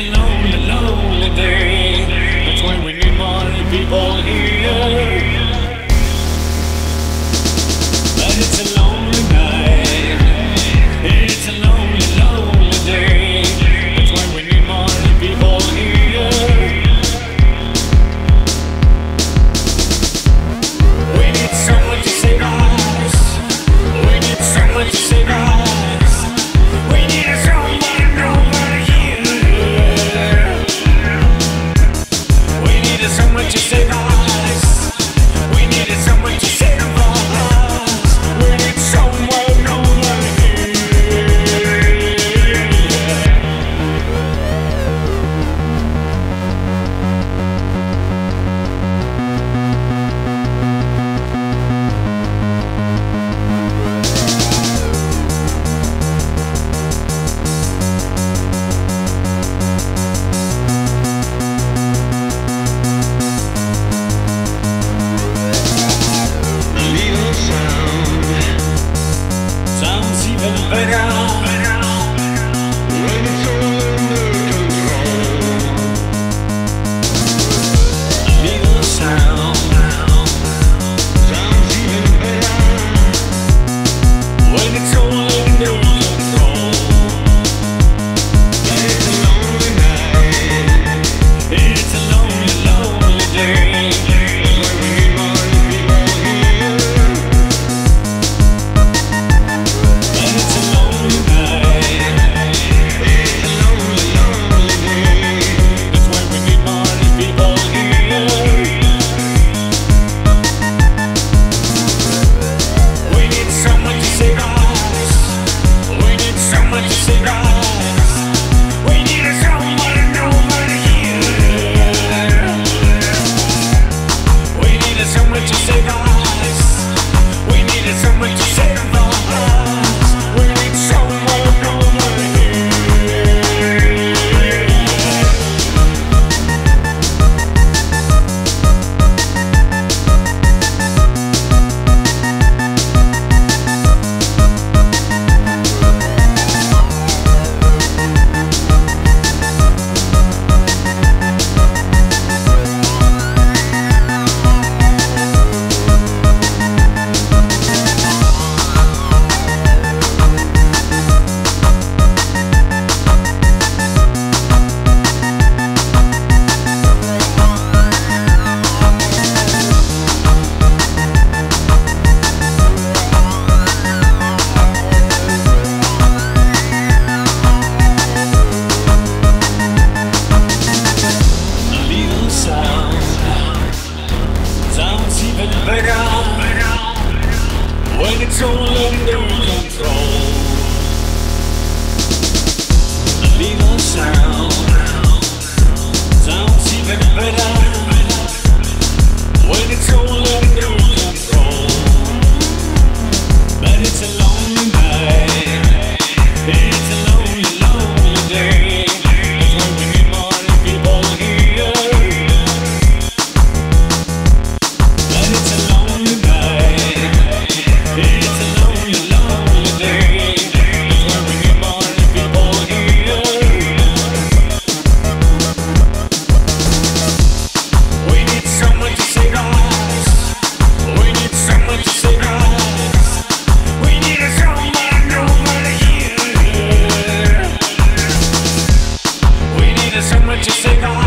a lonely, lonely day. That's when we need more people here. But it's a lonely night. It's a lonely, lonely day. That's when we need more people here. We need someone to save us. We need someone to save us. When it's all under control, a little sound sounds even better. When it's all under control, but it's a lonely night. It's a lonely, lonely day. That's when we need more people here. But it's a someone to save us.